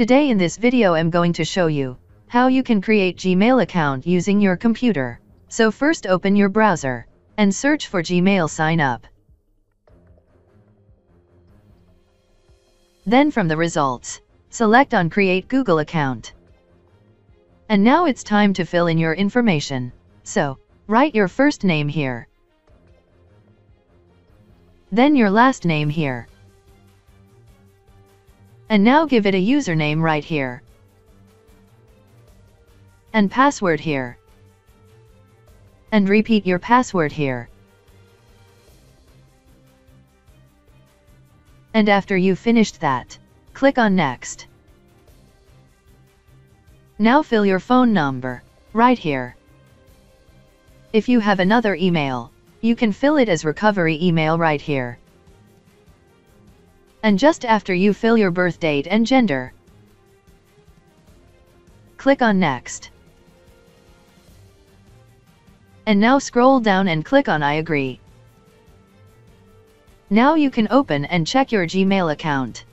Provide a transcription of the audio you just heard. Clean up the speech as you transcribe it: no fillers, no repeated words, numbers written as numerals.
Today in this video I'm going to show you how you can create Gmail account using your computer. So first open your browser and search for Gmail sign up. Then from the results, select on create Google account. And now it's time to fill in your information. So, write your first name here. Then your last name here. And now give it a username right here. And password here. And repeat your password here. And after you finished that, click on next. Now fill your phone number, right here. If you have another email, you can fill it as recovery email right here. And just after you fill your birth date and gender, click on next. And now scroll down and click on I agree. Now you can open and check your Gmail account.